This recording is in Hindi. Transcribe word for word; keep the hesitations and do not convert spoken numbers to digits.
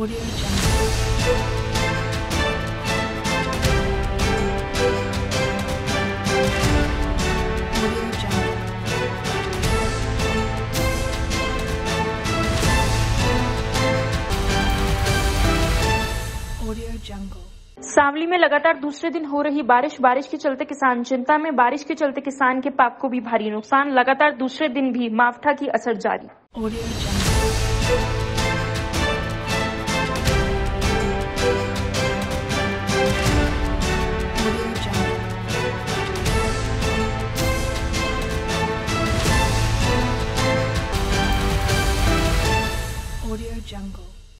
Audio channel. सावली में लगातार दूसरे दिन हो रही बारिश बारिश के चलते किसान चिंता में। बारिश के चलते किसान के पाक को भी भारी नुकसान। लगातार दूसरे दिन भी मावठा की असर जारी।